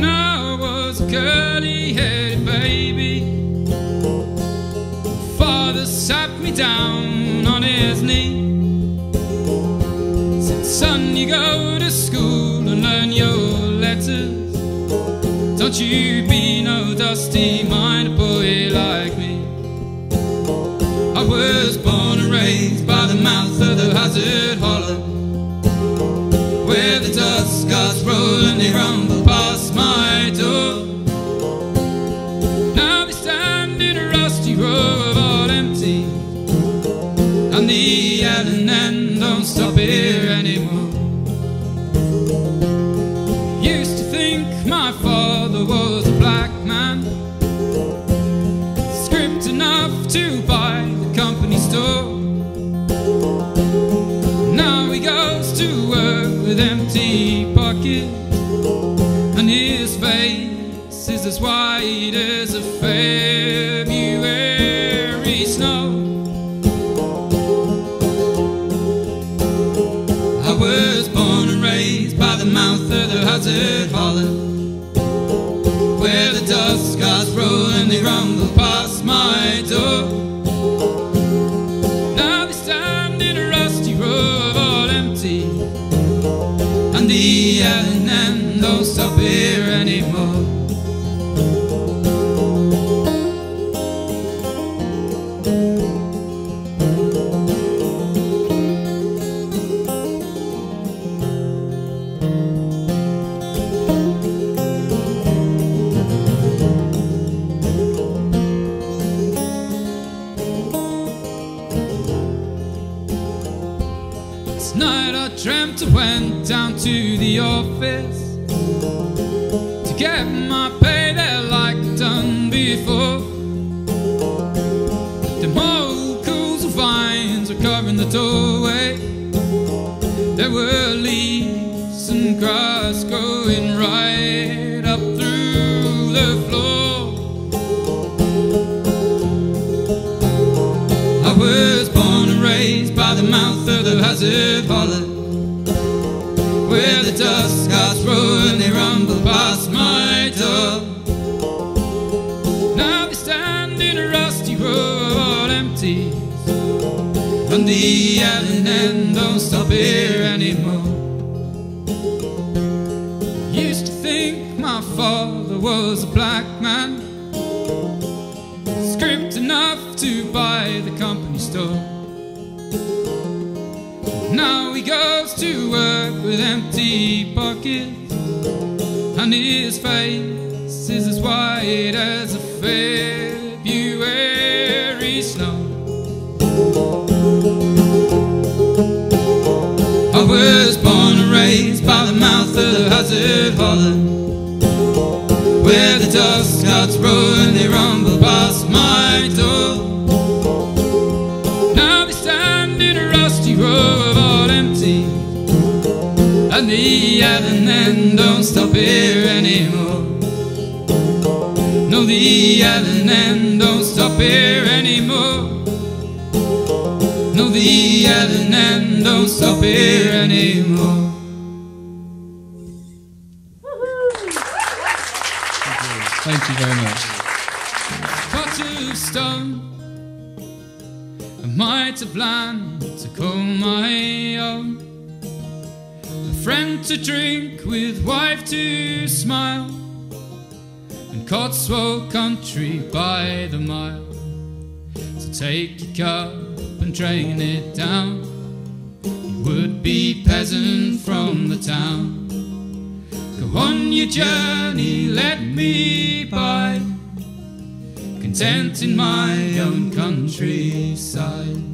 when I was a curly-headed baby. Father sat me down on his knee, said, "Son, you go to school and learn your letters. Don't you be no dusty-minded boy like me." I was born and raised by the mouth of the Hazard Hollow, where the dust guards roll and they rumble past my door. Now they stand in a rusty row of all empty, and the L and N don't stop here anymore. Used to think my father was a black man, script enough to buy the company store. Now he goes to work with empty pockets, and his face is as white as a February snow. I was born and raised by the mouth of the Hazard Hollow, where the dust clouds roll and they rumble past my door. And the L and N don't stop here anymore. Last night I dreamt I went down to the office to get my pay there like I've done before. The mokos and vines were covering the doorway, there were leaves and grass growing right up through the floor. I was born and raised by the mouth of the Hazard Hollow, where the dust clouds roll and they rumble past my door. Now they stand in a rusty row of all empties, and the L and N don't stop here anymore. Used to think my father was a black man, scrimped enough to buy the company store. Now he goes to work with empty pockets, and his face is as white as a February snow. I was born and raised by the mouth of the Hazard Hollow, where the dust clouds roll and they rumble past my door. And the L and N don't stop here anymore. No, the L and N don't stop here anymore. No, the L and N don't stop here anymore. Thank you very much. Pot of stone, a mite of land to call my own, friend to drink with, wife to smile, and Cotswold country by the mile. So take your cup and drain it down, you would-be peasant from the town. Go on your journey, let me by, content in my own countryside.